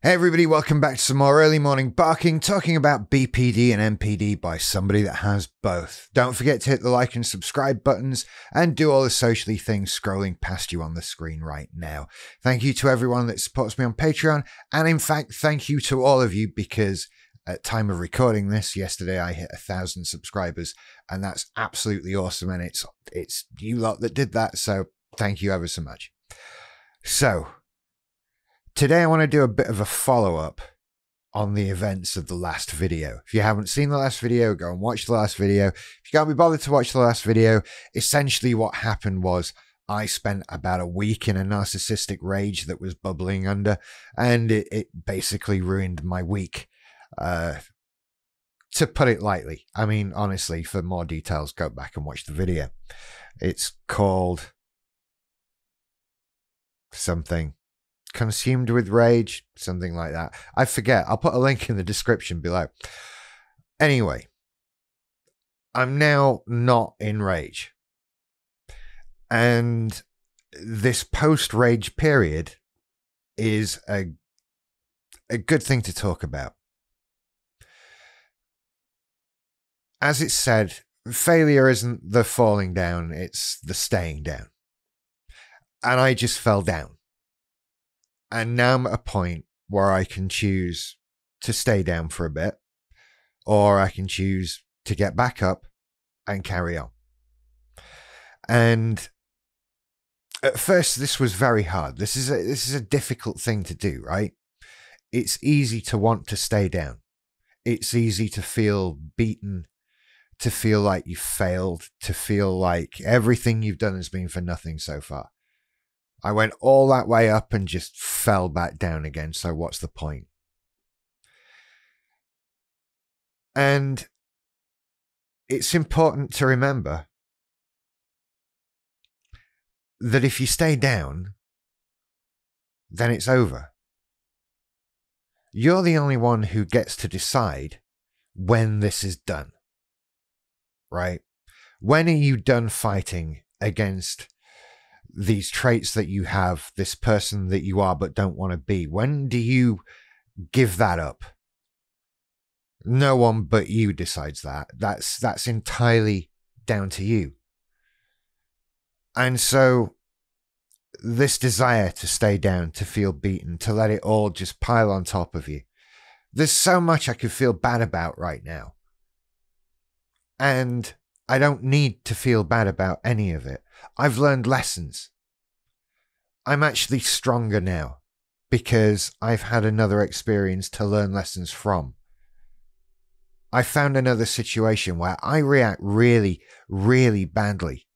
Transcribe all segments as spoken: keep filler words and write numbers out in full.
Hey everybody, welcome back to some more Early Morning Barking, talking about B P D and M P D by somebody that has both. Don't forget to hit the like and subscribe buttons and do all the socially things scrolling past you on the screen right now. Thank you to everyone that supports me on Patreon, and in fact, thank you to all of you because at time of recording this, yesterday I hit a thousand subscribers, and that's absolutely awesome, and it's, it's you lot that did that, so thank you ever so much. So today I want to do a bit of a follow-up on the events of the last video. If you haven't seen the last video, go and watch the last video. If you can't be bothered to watch the last video, essentially what happened was I spent about a week in a narcissistic rage that was bubbling under, and it, it basically ruined my week, uh, to put it lightly. I mean, honestly, for more details, go back and watch the video. It's called something. Consumed with Rage, something like that. I forget. I'll put a link in the description below. Anyway, I'm now not in rage. And this post-rage period is a, a good thing to talk about. As it's said, failure isn't the falling down, it's the staying down. And I just fell down. And now I'm at a point where I can choose to stay down for a bit, or I can choose to get back up and carry on. And at first, this was very hard. This is a, this is a difficult thing to do, right? It's easy to want to stay down. It's easy to feel beaten, to feel like you failed, to feel like everything you've done has been for nothing so far. I went all that way up and just fell back down again, so what's the point? And it's important to remember that if you stay down, then it's over. You're the only one who gets to decide when this is done, right? When are you done fighting against these traits that you have, this person that you are but don't want to be? When do you give that up? No one but you decides that. That's that's entirely down to you. And so this desire to stay down, to feel beaten, to let it all just pile on top of you. There's so much I could feel bad about right now. And I don't need to feel bad about any of it. I've learned lessons. I'm actually stronger now because I've had another experience to learn lessons from. I found another situation where I react really, really badly,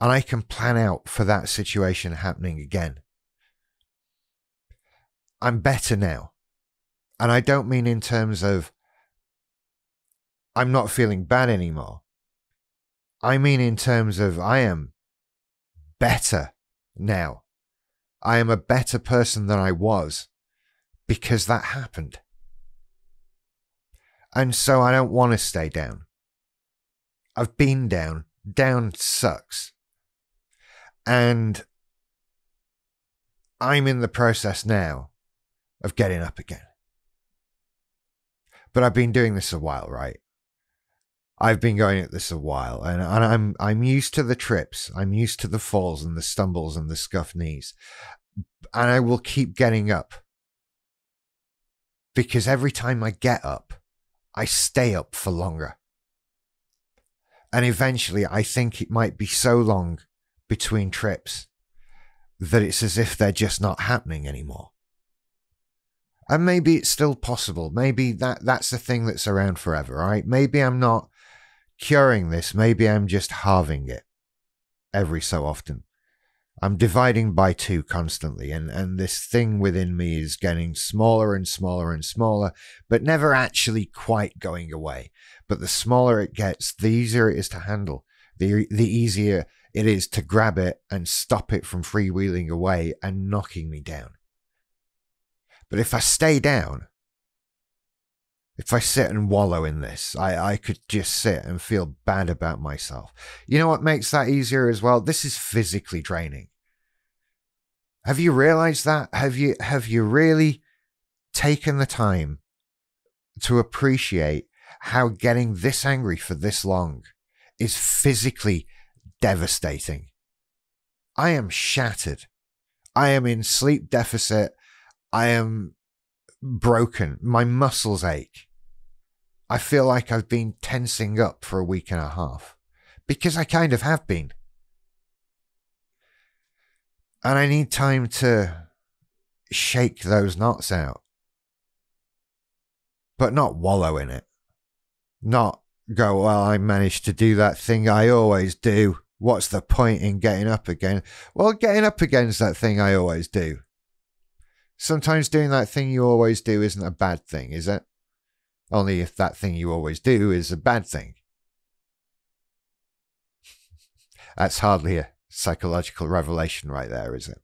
and I can plan out for that situation happening again. I'm better now. And I don't mean in terms of I'm not feeling bad anymore. I mean in terms of I am better now. I am a better person than I was because that happened. And so I don't want to stay down. I've been down. Down sucks. And I'm in the process now of getting up again. But I've been doing this a while, right? I've been going at this a while, and, and I'm I'm used to the trips. I'm used to the falls and the stumbles and the scuffed knees. And I will keep getting up. Because every time I get up, I stay up for longer. And eventually, I think it might be so long between trips that it's as if they're just not happening anymore. And maybe it's still possible. Maybe that, that's the thing that's around forever, right? Maybe I'm not curing this, maybe I'm just halving it every so often. I'm dividing by two constantly, and, and this thing within me is getting smaller and smaller and smaller, but never actually quite going away. But the smaller it gets, the easier it is to handle, the, the easier it is to grab it and stop it from freewheeling away and knocking me down. But if I stay down, If I sit and wallow in this, I, I could just sit and feel bad about myself. You know what makes that easier as well? This is physically draining. Have you realized that? Have you, have you really taken the time to appreciate how getting this angry for this long is physically devastating? I am shattered. I am in sleep deficit. I am broken. My muscles ache. I feel like I've been tensing up for a week and a half, because I kind of have been. And I need time to shake those knots out, but not wallow in it. Not go, well, I managed to do that thing I always do. What's the point in getting up again? Well, getting up again is that thing I always do. Sometimes doing that thing you always do isn't a bad thing, is it? Only if that thing you always do is a bad thing. That's hardly a psychological revelation right there, is it?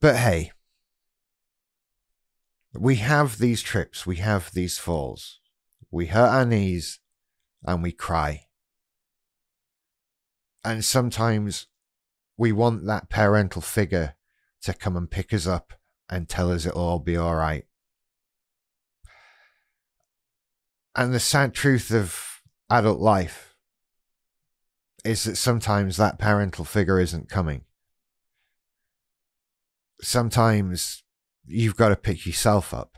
But hey, we have these trips, we have these falls, we hurt our knees and we cry. And sometimes we want that parental figure to come and pick us up and tell us it'll all be all right. And the sad truth of adult life is that sometimes that parental figure isn't coming. Sometimes you've got to pick yourself up.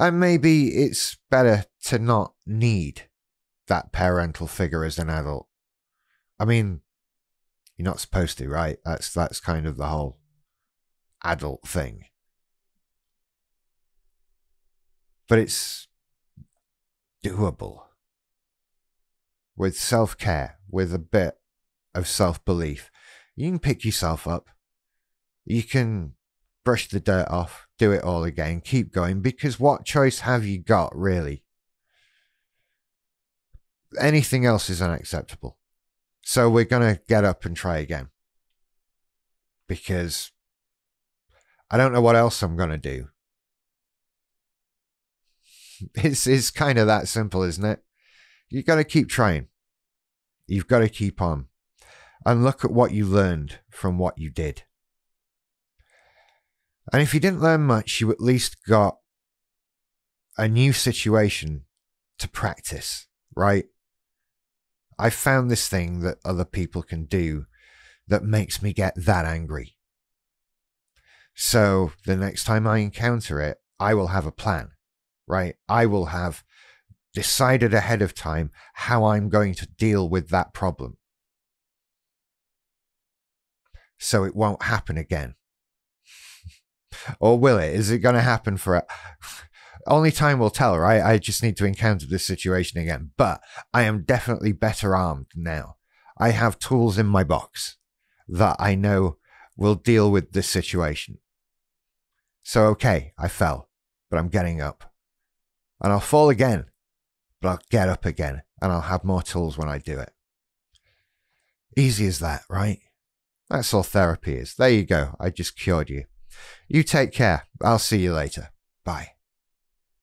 And maybe it's better to not need that parental figure as an adult. I mean, you're not supposed to, right? That's, that's kind of the whole adult thing. But it's doable. With self-care, with a bit of self-belief, you can pick yourself up. You can brush the dirt off, do it all again, keep going, because what choice have you got, really? Anything else is unacceptable. So we're going to get up and try again, because I don't know what else I'm going to do. It's, it's kind of that simple, isn't it? You've got to keep trying. You've got to keep on. And look at what you learned from what you did. And if you didn't learn much, you at least got a new situation to practice, right? I found this thing that other people can do that makes me get that angry. So the next time I encounter it, I will have a plan, right? I will have decided ahead of time how I'm going to deal with that problem, so it won't happen again. Or will it? Is it going to happen for a... Only time will tell, right? I just need to encounter this situation again. But I am definitely better armed now. I have tools in my box that I know will deal with this situation. So, okay, I fell, but I'm getting up. And I'll fall again, but I'll get up again. And I'll have more tools when I do it. Easy as that, right? That's all therapy is. There you go. I just cured you. You take care. I'll see you later. Bye.